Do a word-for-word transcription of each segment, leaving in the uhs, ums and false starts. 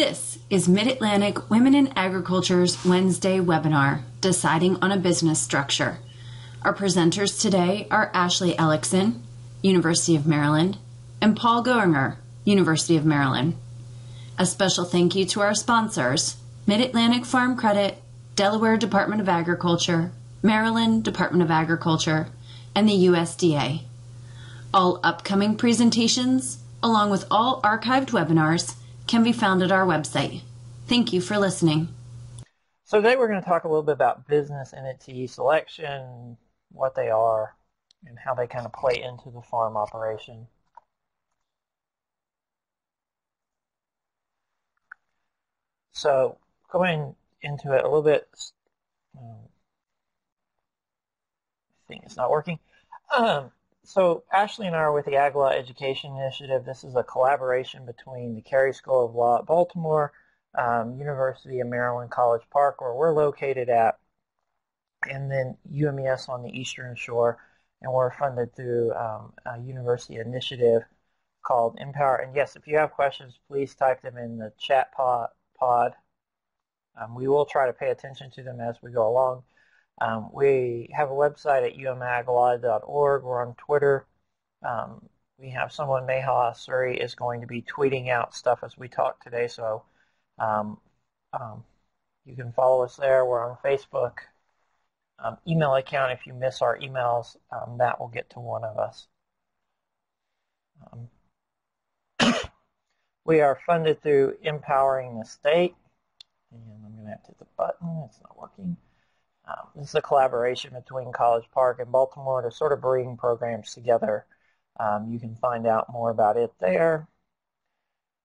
This is Mid-Atlantic Women in Agriculture's Wednesday webinar, Deciding on a Business Structure. Our presenters today are Ashley Ellixson, University of Maryland, and Paul Goeringer, University of Maryland. A special thank you to our sponsors, Mid-Atlantic Farm Credit, Delaware Department of Agriculture, Maryland Department of Agriculture, and the U S D A. All upcoming presentations, along with all archived webinars, can be found at our website. Thank you for listening. So today we're going to talk a little bit about business entity selection, what they are, and how they kind of play into the farm operation. So going into it a little bit, um, I think it's not working. Um, So Ashley and I are with the Ag Law Education Initiative. This is a collaboration between the Carey School of Law at Baltimore, um, University of Maryland College Park, where we're located at, and then U M E S on the Eastern Shore. And we're funded through um, a university initiative called Empower. And yes, if you have questions, please type them in the chat pod. pod. Um, we will try to pay attention to them as we go along. Um, we have a website at um aglaw dot org. We're on Twitter. Um, we have someone, Neha Suri, is going to be tweeting out stuff as we talk today. So um, um, you can follow us there. We're on Facebook. Um, email account, if you miss our emails, um, that will get to one of us. Um, we are funded through Empowering the State. And I'm going to have to hit the button. It's not working. Um, this is a collaboration between College Park and Baltimore to sort of bring programs together. Um, you can find out more about it there.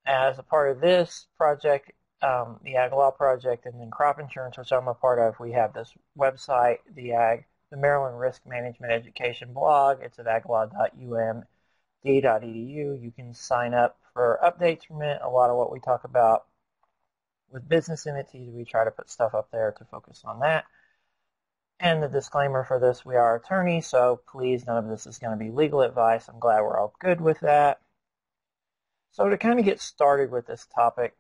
As a part of this project, um, the Ag Law Project, and then crop insurance, which I'm a part of, we have this website, the Ag, the Maryland Risk Management Education blog. It's at aglaw dot u m d dot e d u. You can sign up for updates from it. A lot of what we talk about with business entities, we try to put stuff up there to focus on that. And the disclaimer for this, we are attorneys, so please, none of this is going to be legal advice. I'm glad we're all good with that. So to kind of get started with this topic,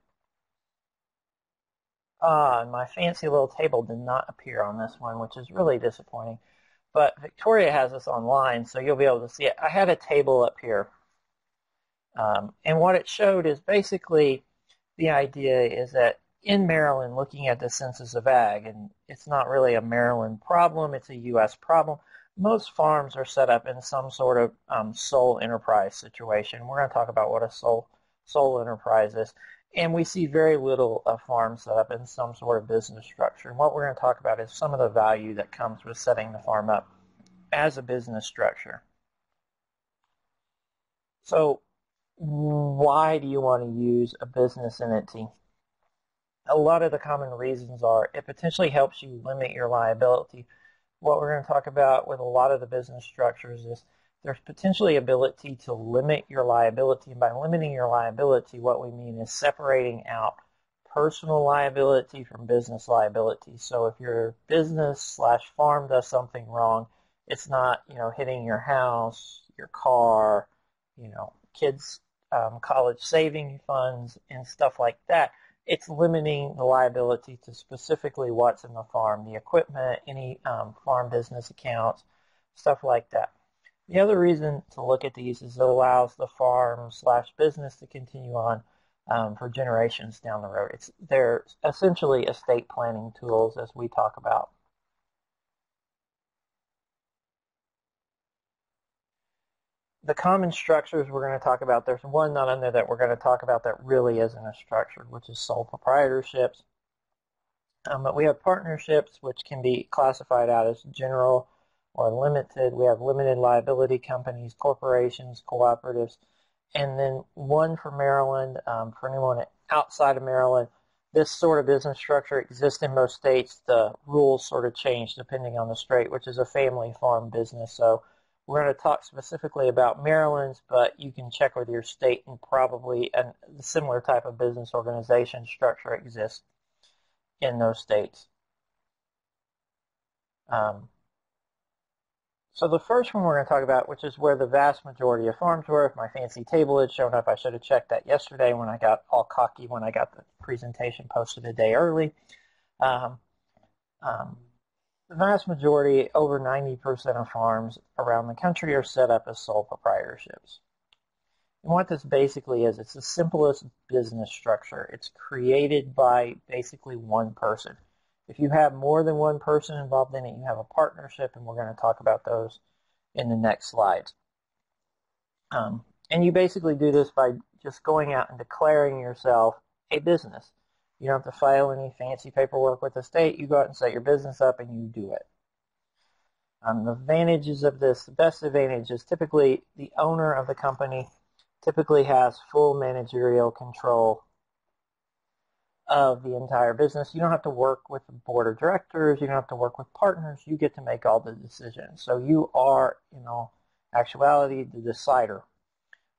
uh, my fancy little table did not appear on this one, which is really disappointing. But Victoria has this online, so you'll be able to see it. I had a table up here, um, and what it showed is basically the idea is that in Maryland, looking at the Census of Ag, and it's not really a Maryland problem, it's a U S problem, most farms are set up in some sort of um, sole enterprise situation. We're going to talk about what a sole, sole enterprise is, and we see very little of farms set up in some sort of business structure. And what we're going to talk about is some of the value that comes with setting the farm up as a business structure. So why do you want to use a business entity? A lot of the common reasons are it potentially helps you limit your liability. What we're going to talk about with a lot of the business structures is there's potentially ability to limit your liability. And by limiting your liability, what we mean is separating out personal liability from business liability. So if your business slash farm does something wrong, it's not, you know, hitting your house, your car, you know, kids' um, college saving funds and stuff like that. It's limiting the liability to specifically what's in the farm, the equipment, any um, farm business accounts, stuff like that. The other reason to look at these is it allows the farm slash business to continue on um, for generations down the road. It's, they're essentially estate planning tools as we talk about. The common structures we're going to talk about, there's one not under that we're going to talk about that really isn't a structure, which is sole proprietorships. Um, but we have partnerships, which can be classified out as general or limited. We have limited liability companies, corporations, cooperatives. And then one for Maryland, um, for anyone outside of Maryland, this sort of business structure exists in most states. The rules sort of change depending on the state, which is a family farm business. So we're going to talk specifically about Maryland's, but you can check with your state and probably a similar type of business organization structure exists in those states. Um, So the first one we're going to talk about, which is where the vast majority of farms were. If my fancy table had shown up, I should have checked that yesterday when I got all cocky when I got the presentation posted a day early. Um, um, the vast majority, over ninety percent of farms around the country are set up as sole proprietorships. And what this basically is, it's the simplest business structure. It's created by basically one person. If you have more than one person involved in it, you have a partnership, and we're going to talk about those in the next slides. Um, and you basically do this by just going out and declaring yourself a business. You don't have to file any fancy paperwork with the state. You go out and set your business up, and you do it. Um, the advantages of this, the best advantage is typically the owner of the company typically has full managerial control of the entire business. You don't have to work with the board of directors. You don't have to work with partners. You get to make all the decisions. So you are, you know, actuality the decider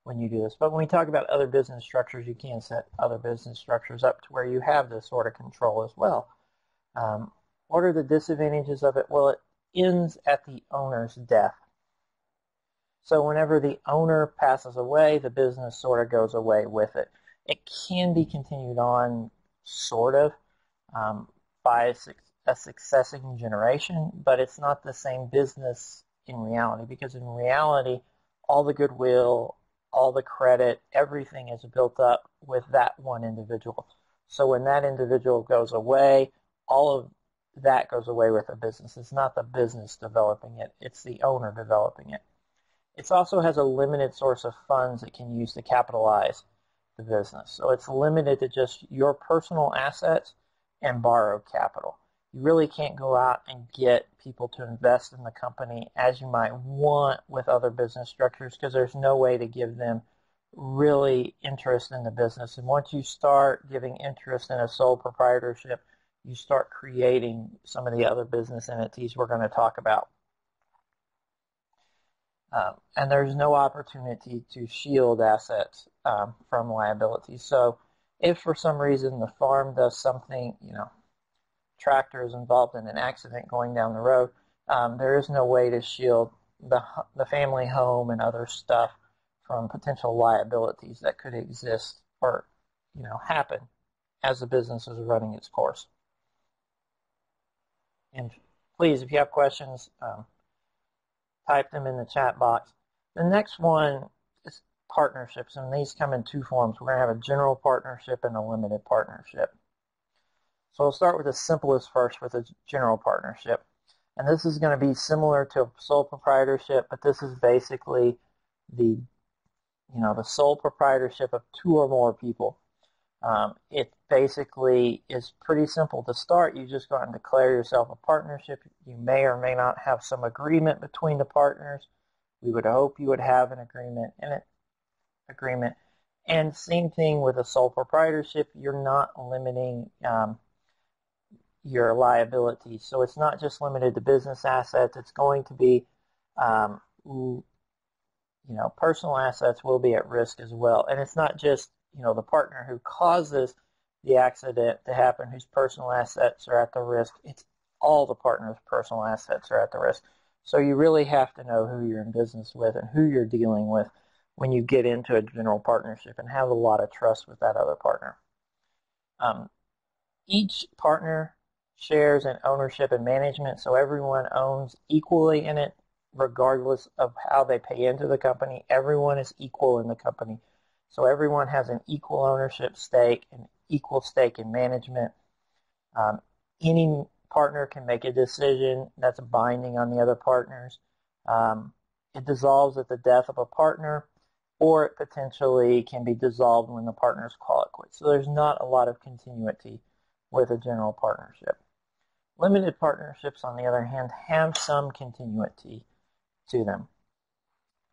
when you do this. But when we talk about other business structures, you can set other business structures up to where you have this sort of control as well. Um, what are the disadvantages of it? Well, it ends at the owner's death. So whenever the owner passes away, the business sort of goes away with it. It can be continued on sort of um, by a, su a successing generation, but it's not the same business in reality, because in reality all the goodwill, all the credit, everything is built up with that one individual. So when that individual goes away, all of that goes away with the business. It's not the business developing it, it's the owner developing it. It also has a limited source of funds it can use to capitalize the business. So it's limited to just your personal assets and borrowed capital. You really can't go out and get people to invest in the company as you might want with other business structures, because there's no way to give them really interest in the business. And once you start giving interest in a sole proprietorship, you start creating some of the other business entities we're going to talk about. Um, and there's no opportunity to shield assets um, from liability. So if for some reason the farm does something, you know, tractor is involved in an accident going down the road, um, there is no way to shield the, the family home and other stuff from potential liabilities that could exist or, you know, happen as the business is running its course. And please, if you have questions, um, type them in the chat box. The next one is partnerships, and these come in two forms. We're going to have a general partnership and a limited partnership. So we'll start with the simplest first, with a general partnership. And this is going to be similar to a sole proprietorship, but this is basically the, you know, the sole proprietorship of two or more people. Um, it basically is pretty simple to start. You just go out and declare yourself a partnership. You may or may not have some agreement between the partners. We would hope you would have an agreement and an agreement. And same thing with a sole proprietorship. You're not limiting um, your liability. So it's not just limited to business assets. It's going to be um, you know, personal assets will be at risk as well. And it's not just, you know, the partner who causes the accident to happen, whose personal assets are at the risk. It's all the partners' personal assets are at the risk. So you really have to know who you're in business with and who you're dealing with when you get into a general partnership, and have a lot of trust with that other partner. Um, each partner shares in ownership and management, so everyone owns equally in it, regardless of how they pay into the company. Everyone is equal in the company. So everyone has an equal ownership stake, an equal stake in management. Um, any partner can make a decision that's binding on the other partners. Um, it dissolves at the death of a partner, or it potentially can be dissolved when the partners call it quits. So there's not a lot of continuity with a general partnership. Limited partnerships, on the other hand, have some continuity to them.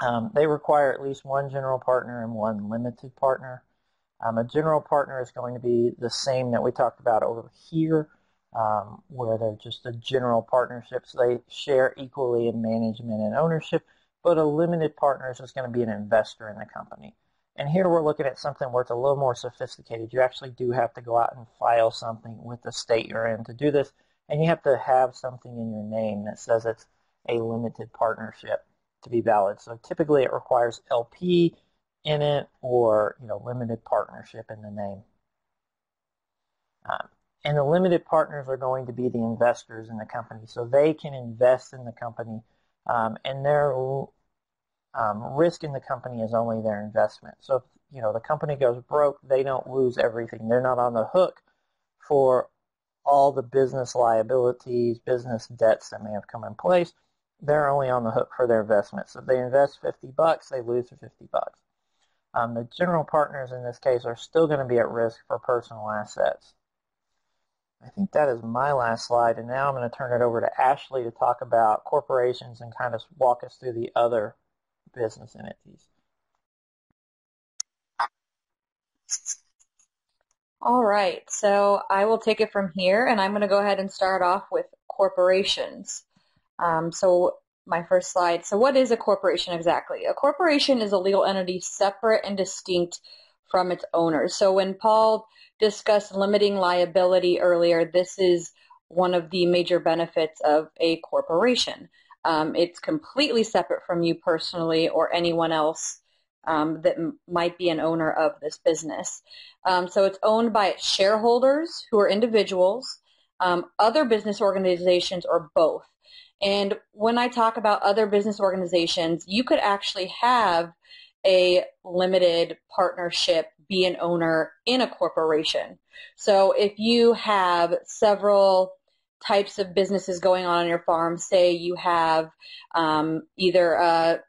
Um, they require at least one general partner and one limited partner. Um, a general partner is going to be the same that we talked about over here, um, where they're just a general partnership, so they share equally in management and ownership. But a limited partner is just going to be an investor in the company. And here we're looking at something where it's a little more sophisticated. You actually do have to go out and file something with the state you're in to do this, and you have to have something in your name that says it's a limited partnership to be valid. So typically it requires L P in it, or, you know, limited partnership in the name. Um, and the limited partners are going to be the investors in the company. So they can invest in the company, um, and their um, risk in the company is only their investment. So if, you know, the company goes broke, they don't lose everything. They're not on the hook for all the business liabilities, business debts that may have come in place. They're only on the hook for their investment. So if they invest fifty bucks, they lose the fifty bucks. Um, the general partners in this case are still going to be at risk for personal assets. I think that is my last slide, and now I'm going to turn it over to Ashley to talk about corporations and kind of walk us through the other business entities. All right, so I will take it from here, and I'm going to go ahead and start off with corporations. Um, so my first slide. So what is a corporation exactly? A corporation is a legal entity separate and distinct from its owners. So when Paul discussed limiting liability earlier, this is one of the major benefits of a corporation. Um, it's completely separate from you personally or anyone else um, that m- might be an owner of this business. Um, so it's owned by its shareholders, who are individuals, um, other business organizations, or both. And when I talk about other business organizations, you could actually have a limited partnership be an owner in a corporation. So if you have several types of businesses going on on your farm, say you have um, either a,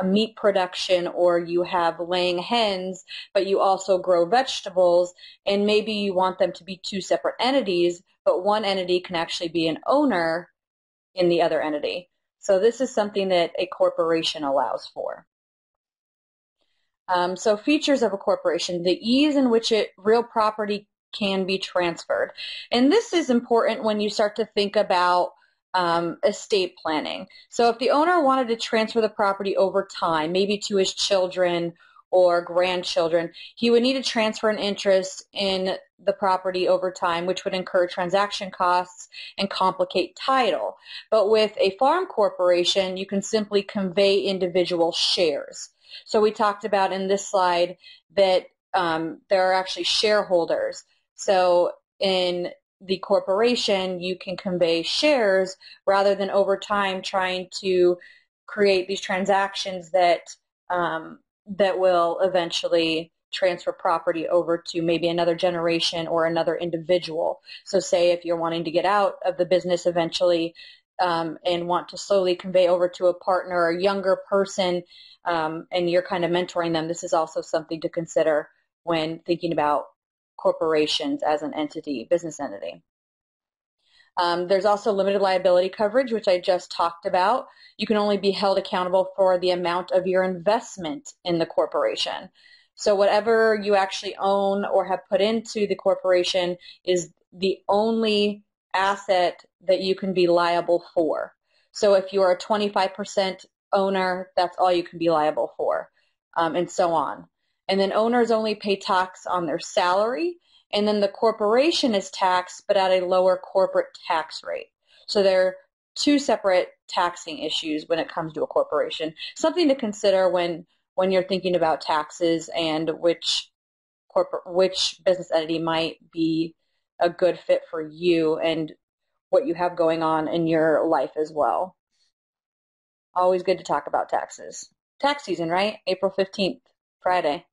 a meat production, or you have laying hens, but you also grow vegetables, and maybe you want them to be two separate entities, but one entity can actually be an owner in the other entity. So this is something that a corporation allows for. Um, so features of a corporation, the ease in which it, real property can be transferred. And this is important when you start to think about um, estate planning. So if the owner wanted to transfer the property over time, maybe to his children or grandchildren, he would need to transfer an interest in the property over time, which would incur transaction costs and complicate title. But with a farm corporation, you can simply convey individual shares. So we talked about in this slide that um, there are actually shareholders. So in the corporation, you can convey shares rather than over time trying to create these transactions that um, that will eventually transfer property over to maybe another generation or another individual. So say if you're wanting to get out of the business eventually um, and want to slowly convey over to a partner or a younger person, um, and you're kind of mentoring them, this is also something to consider when thinking about corporations as an entity, business entity. Um, there's also limited liability coverage, which I just talked about. You can only be held accountable for the amount of your investment in the corporation. So whatever you actually own or have put into the corporation is the only asset that you can be liable for. So if you are a twenty-five percent owner, that's all you can be liable for, um, and so on. And then owners only pay tax on their salary, and then the corporation is taxed, but at a lower corporate tax rate. So there are two separate taxing issues when it comes to a corporation. Something to consider when, when you're thinking about taxes and which corporate, which business entity might be a good fit for you and what you have going on in your life as well. Always good to talk about taxes. Tax season, right? April fifteenth, Friday.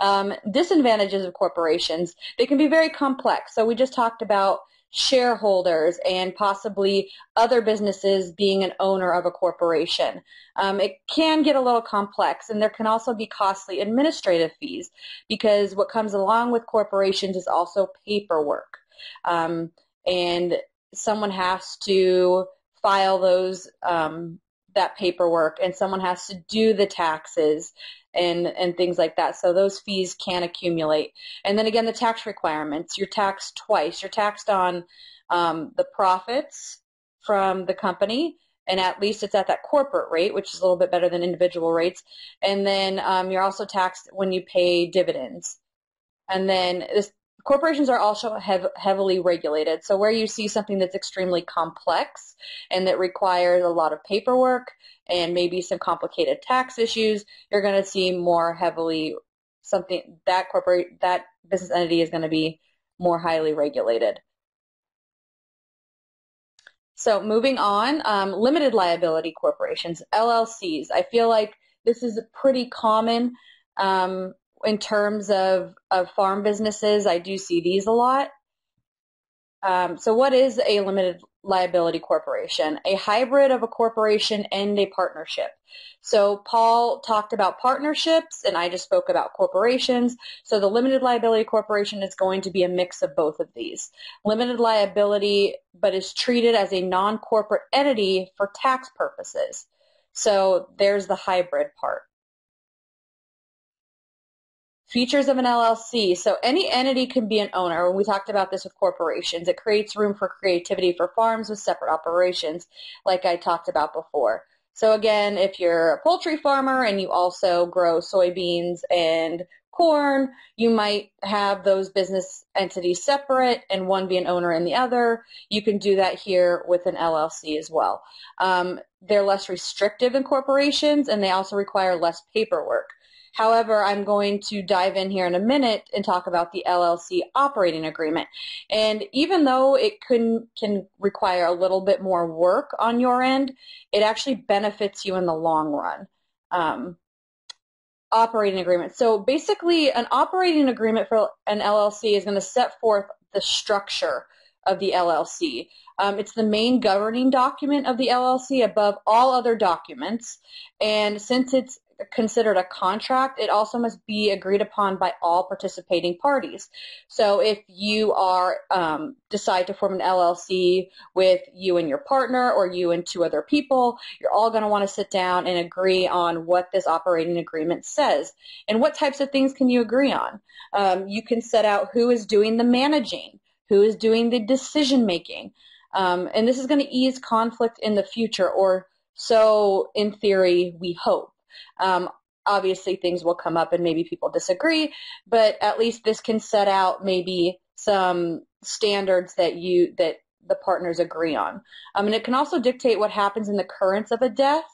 Um, disadvantages of corporations. They can be very complex. So we just talked about shareholders and possibly other businesses being an owner of a corporation. Um, it can get a little complex, and there can also be costly administrative fees, because what comes along with corporations is also paperwork. Um, and someone has to file those um, that paperwork, and someone has to do the taxes and and things like that. So those fees can accumulate. And then again, the tax requirements. You're taxed twice. You're taxed on um, the profits from the company, and at least it's at that corporate rate, which is a little bit better than individual rates. And then um, you're also taxed when you pay dividends. And then this corporations are also hev heavily regulated. So where you see something that's extremely complex and that requires a lot of paperwork and maybe some complicated tax issues, you're going to see more heavily something that corporate, that business entity is going to be more highly regulated. So moving on, um, limited liability corporations, L L Cs. I feel like this is pretty common um, in terms of, of farm businesses. I do see these a lot. Um, so what is a limited liability corporation? A hybrid of a corporation and a partnership. So Paul talked about partnerships, and I just spoke about corporations. So the limited liability corporation is going to be a mix of both of these. Limited liability, but is treated as a non-corporate entity for tax purposes. So there's the hybrid part. Features of an L L C. So any entity can be an owner. When we talked about this with corporations, it creates room for creativity for farms with separate operations, like I talked about before. So again, if you're a poultry farmer and you also grow soybeans and corn, you might have those business entities separate and one be an owner and the other. You can do that here with an L L C as well. Um, they're less restrictive in corporations, and they also require less paperwork. However, I'm going to dive in here in a minute and talk about the L L C operating agreement. And even though it can, can require a little bit more work on your end, it actually benefits you in the long run. Um, operating agreement. So basically, an operating agreement for an L L C is going to set forth the structure of the L L C. Um, it's the main governing document of the L L C above all other documents. And since it's considered a contract, it also must be agreed upon by all participating parties. So if you are um, decide to form an L L C with you and your partner, or you and two other people, you're all going to want to sit down and agree on what this operating agreement says. And what types of things can you agree on? Um, you can set out who is doing the managing, who is doing the decision making, um, and this is going to ease conflict in the future, or so in theory we hope. Um, obviously things will come up and maybe people disagree, but at least this can set out maybe some standards that you that the partners agree on. Um, and it can also dictate what happens in the occurrence of a death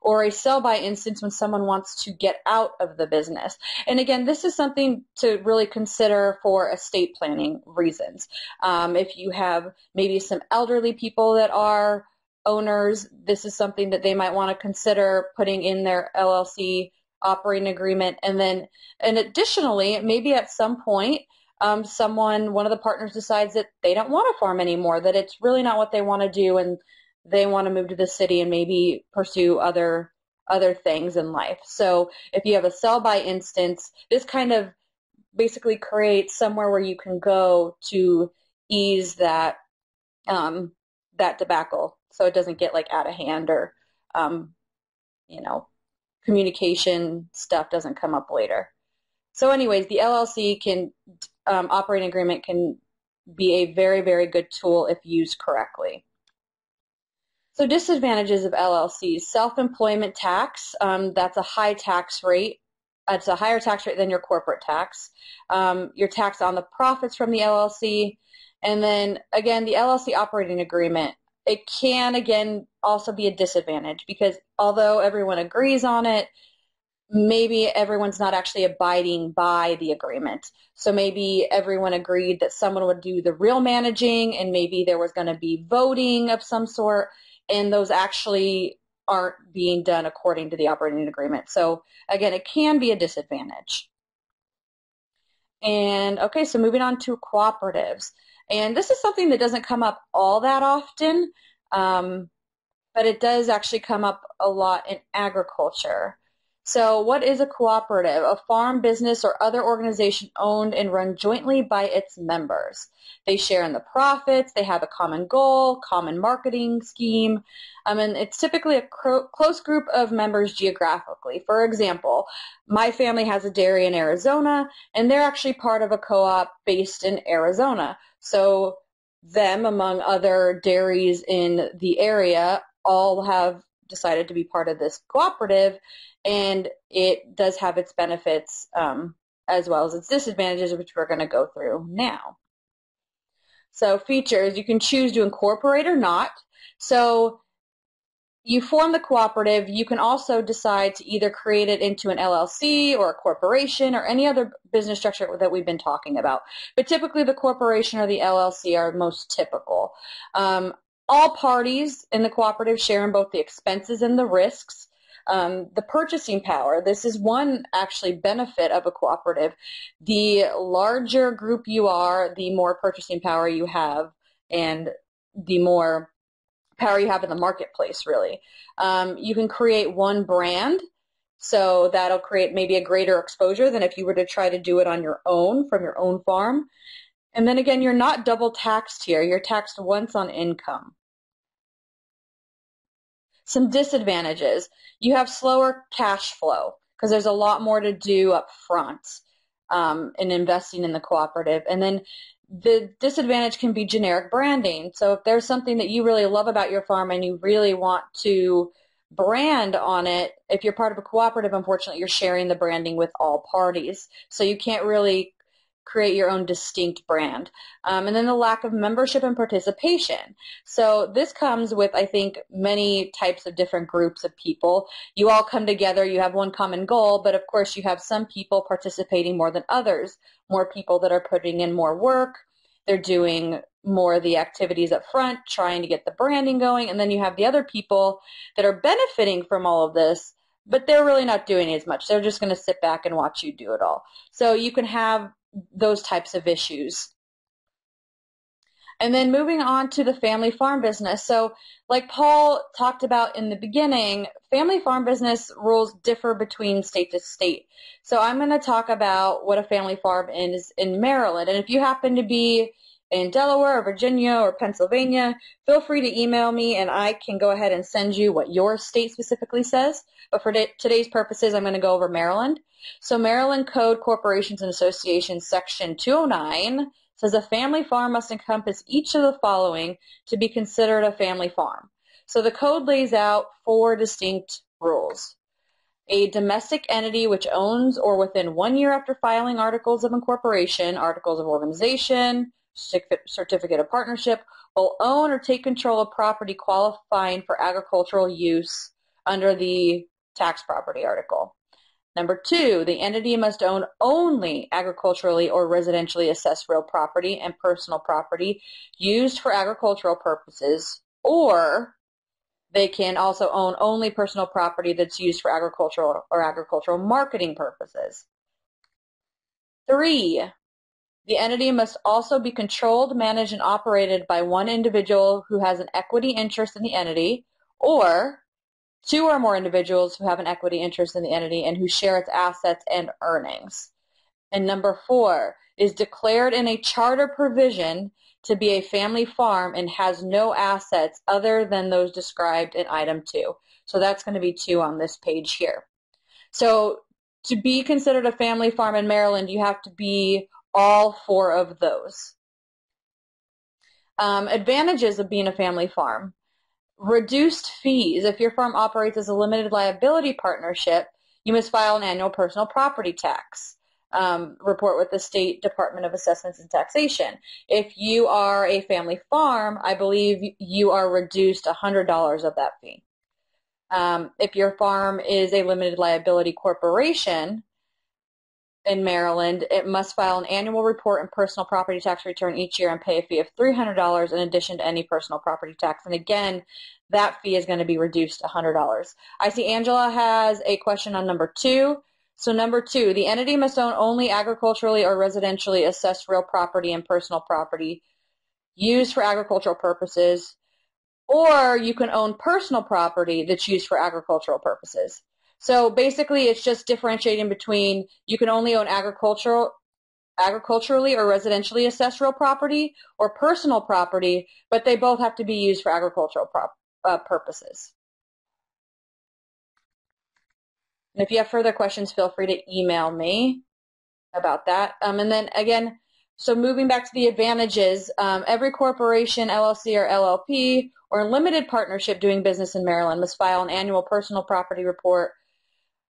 or a sell-by instance when someone wants to get out of the business. And again, this is something to really consider for estate planning reasons. Um, if you have maybe some elderly people that are owners, this is something that they might want to consider putting in their L L C operating agreement. And then, and additionally, maybe at some point, um, someone, one of the partners decides that they don't want to farm anymore, that it's really not what they want to do, and they want to move to the city and maybe pursue other other things in life. So if you have a sell-by instance, this kind of basically creates somewhere where you can go to ease that um, that debacle, so it doesn't get like out of hand, or um, you know, communication stuff doesn't come up later. So anyways, the L L C can um, operating agreement can be a very, very good tool if used correctly. So disadvantages of L L Cs: self-employment tax. Um, that's a high tax rate. It's a higher tax rate than your corporate tax. Um, your tax on the profits from the L L C, and then again, the L L C operating agreement. It can, again, also be a disadvantage because although everyone agrees on it, maybe everyone's not actually abiding by the agreement. So maybe everyone agreed that someone would do the real managing, and maybe there was going to be voting of some sort, and those actually aren't being done according to the operating agreement. So again, it can be a disadvantage. And okay, so moving on to cooperatives. And this is something that doesn't come up all that often, um, but it does actually come up a lot in agriculture. So what is a cooperative? A farm business or other organization owned and run jointly by its members. They share in the profits, they have a common goal, common marketing scheme, um, and it's typically a close group of members geographically. For example, my family has a dairy in Arizona, and they're actually part of a co-op based in Arizona. So them, among other dairies in the area, all have decided to be part of this cooperative, and it does have its benefits um, as well as its disadvantages, which we're going to go through now. So features, you can choose to incorporate or not. So you form the cooperative. You can also decide to either create it into an L L C or a corporation or any other business structure that we've been talking about. But typically the corporation or the L L C are most typical. Um, all parties in the cooperative share in both the expenses and the risks. Um, the purchasing power, this is one actually benefit of a cooperative. The larger group you are, the more purchasing power you have and the more power you have in the marketplace, really. Um, you can create one brand, so that'll create maybe a greater exposure than if you were to try to do it on your own, from your own farm. And then again, you're not double taxed here. You're taxed once on income. Some disadvantages. You have slower cash flow because there's a lot more to do up front um, in investing in the cooperative. And then the disadvantage can be generic branding. So if there's something that you really love about your farm and you really want to brand on it, if you're part of a cooperative, unfortunately, you're sharing the branding with all parties. So you can't really create your own distinct brand. Um, and then the lack of membership and participation. So this comes with, I think, many types of different groups of people. You all come together, you have one common goal, but of course you have some people participating more than others, more people that are putting in more work, they're doing more of the activities up front, trying to get the branding going, and then you have the other people that are benefiting from all of this, but they're really not doing as much. They're just going to sit back and watch you do it all. So you can have those types of issues. And then moving on to the family farm business. So like Paul talked about in the beginning, family farm business rules differ between state to state. So I'm going to talk about what a family farm is in Maryland. And if you happen to be in Delaware or Virginia or Pennsylvania, feel free to email me and I can go ahead and send you what your state specifically says. But for today's purposes, I'm going to go over Maryland. So Maryland Code Corporations and Associations Section two oh nine says a family farm must encompass each of the following to be considered a family farm. So the code lays out four distinct rules. A domestic entity which owns or within one year after filing articles of incorporation, articles of organization, certificate of partnership, will own or take control of property qualifying for agricultural use under the tax property article. Number two, the entity must own only agriculturally or residentially assessed real property and personal property used for agricultural purposes, or they can also own only personal property that's used for agricultural or agricultural marketing purposes. Three, the entity must also be controlled, managed, and operated by one individual who has an equity interest in the entity, or two or more individuals who have an equity interest in the entity and who share its assets and earnings. And number four, is declared in a charter provision to be a family farm and has no assets other than those described in item two. So that's going to be two on this page here. So to be considered a family farm in Maryland, you have to be all four of those. Um, advantages of being a family farm. Reduced fees. If your farm operates as a limited liability partnership, you must file an annual personal property tax um, report with the State Department of Assessments and Taxation. If you are a family farm, I believe you are reduced one hundred dollars of that fee. Um, if your farm is a limited liability corporation in Maryland, it must file an annual report and personal property tax return each year and pay a fee of three hundred dollars in addition to any personal property tax. And again, that fee is going to be reduced one hundred dollars. I see Angela has a question on number two. So number two, the entity must own only agriculturally or residentially assessed real property and personal property used for agricultural purposes, or you can own personal property that's used for agricultural purposes. So basically, it's just differentiating between you can only own agricultural, agriculturally or residentially assessed real property or personal property, but they both have to be used for agricultural prop, uh, purposes. And if you have further questions, feel free to email me about that. Um, and then again, so moving back to the advantages, um, every corporation, L L C or L L P, or limited partnership doing business in Maryland must file an annual personal property report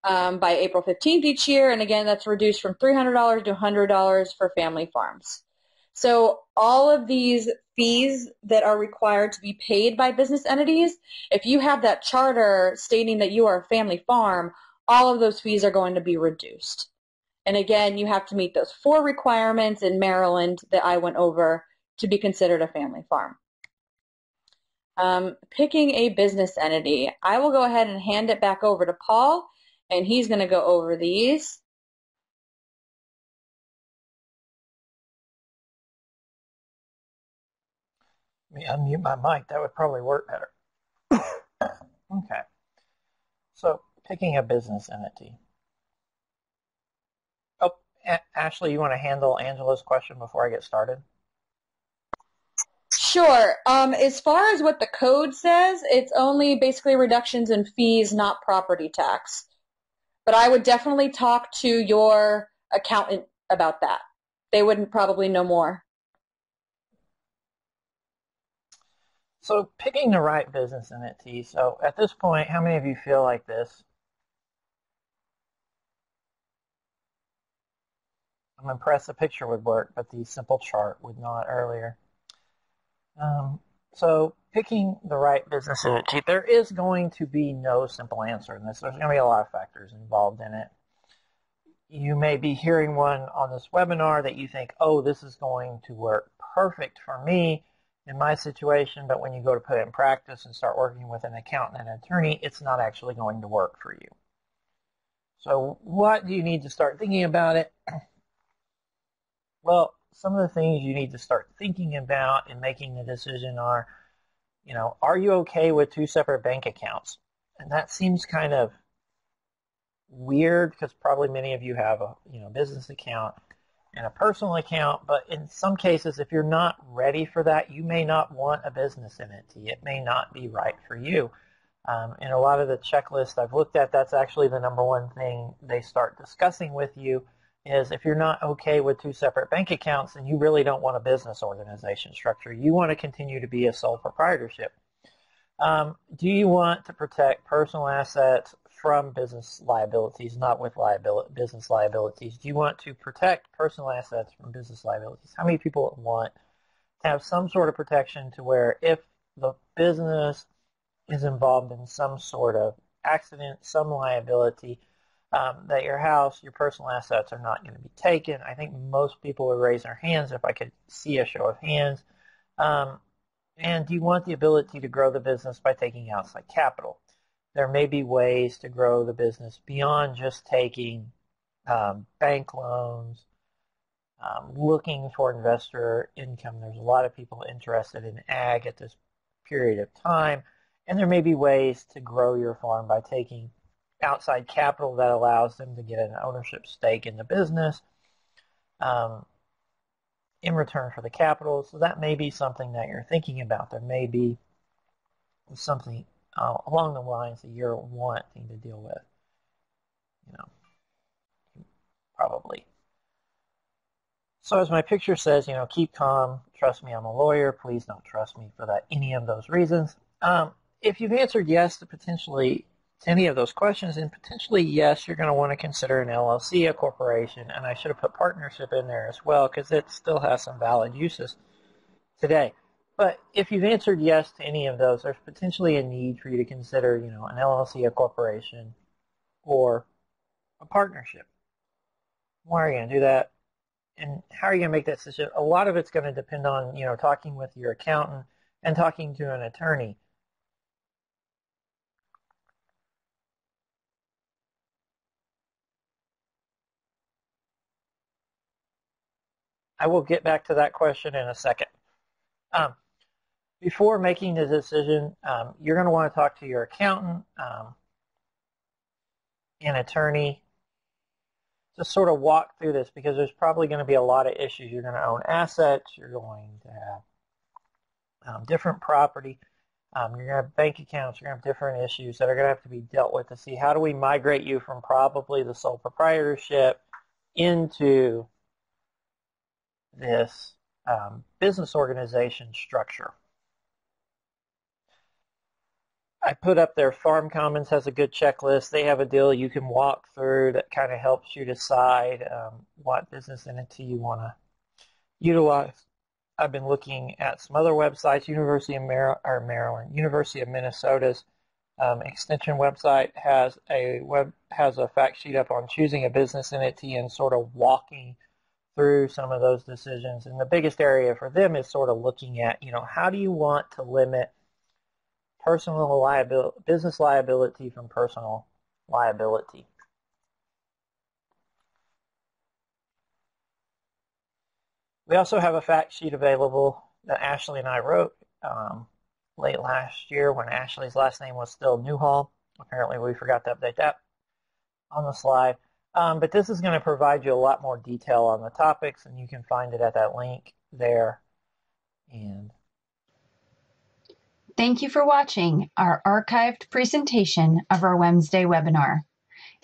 um, by April fifteenth each year. And again, that's reduced from three hundred dollars to one hundred dollars for family farms. So all of these fees that are required to be paid by business entities, if you have that charter stating that you are a family farm, all of those fees are going to be reduced. And again, you have to meet those four requirements in Maryland that I went over to be considered a family farm. Um, picking a business entity. I will go ahead and hand it back over to Paul, and he's going to go over these. Let me unmute my mic. That would probably work better. Okay. So picking a business entity. Oh, a- Ashley, you want to handle Angela's question before I get started? Sure. Um, as far as what the code says, it's only basically reductions in fees, not property tax. But I would definitely talk to your accountant about that. They wouldn't probably know more. So picking the right business entity. So at this point, how many of you feel like this? I'm impressed the picture would work, but the simple chart would not earlier. Um, so picking the right business entity, there is going to be no simple answer in this. There's going to be a lot of factors involved in it. You may be hearing one on this webinar that you think, oh, this is going to work perfect for me in my situation, but when you go to put it in practice and start working with an accountant and an attorney, it's not actually going to work for you. So what do you need to start thinking about it? Well, some of the things you need to start thinking about and making the decision are, you know, are you okay with two separate bank accounts? And that seems kind of weird because probably many of you have a, you know, business account and a personal account, but in some cases, if you're not ready for that, you may not want a business entity. It may not be right for you. Um, and a lot of the checklists I've looked at, that's actually the number one thing they start discussing with you. Is if you're not okay with two separate bank accounts, then you really don't want a business organization structure. You want to continue to be a sole proprietorship. Um, do you want to protect personal assets from business liabilities, not with liability, business liabilities? Do you want to protect personal assets from business liabilities? How many people want to have some sort of protection to where if the business is involved in some sort of accident, some liability, Um, that your house, your personal assets are not going to be taken? I think most people would raise their hands if I could see a show of hands. Um, and do you want the ability to grow the business by taking outside capital? There may be ways to grow the business beyond just taking um, bank loans, um, looking for investor income. There's a lot of people interested in ag at this period of time. And there may be ways to grow your farm by taking outside capital that allows them to get an ownership stake in the business um, in return for the capital. So that may be something that you're thinking about. There may be something uh, along the lines that you're wanting to deal with, you know, probably. So as my picture says, you know, keep calm, trust me, I'm a lawyer, please don't trust me for that, any of those reasons. Um, if you've answered yes to potentially to any of those questions, and potentially, yes, you're going to want to consider an L L C, a corporation, and I should have put partnership in there as well because it still has some valid uses today. But if you've answered yes to any of those, there's potentially a need for you to consider, you know, an L L C, a corporation, or a partnership. Why are you going to do that? And how are you going to make that decision? A lot of it's going to depend on, you know, talking with your accountant and talking to an attorney. I will get back to that question in a second. Um, before making the decision, um, you're going to want to talk to your accountant, um, an attorney, to sort of walk through this because there's probably going to be a lot of issues. You're going to own assets. You're going to have um, different property. Um, you're going to have bank accounts. You're going to have different issues that are going to have to be dealt with to see how do we migrate you from probably the sole proprietorship into this um, business organization structure. I put up their Farm Commons has a good checklist. They have a deal you can walk through that kind of helps you decide um, what business entity you want to utilize. I've been looking at some other websites. University of Mar- or Maryland, University of Minnesota's um, extension website has a web has a fact sheet up on choosing a business entity and sort of walking through some of those decisions. And the biggest area for them is sort of looking at, you know, how do you want to limit personal liability, business liability from personal liability. We also have a fact sheet available that Ashley and I wrote um, late last year when Ashley's last name was still Newhall. Apparently we forgot to update that on the slide. Um, but this is going to provide you a lot more detail on the topics, and you can find it at that link there. And thank you for watching our archived presentation of our Wednesday webinar.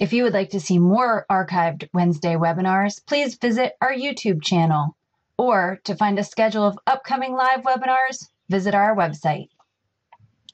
If you would like to see more archived Wednesday webinars, please visit our YouTube channel, or to find a schedule of upcoming live webinars, visit our website.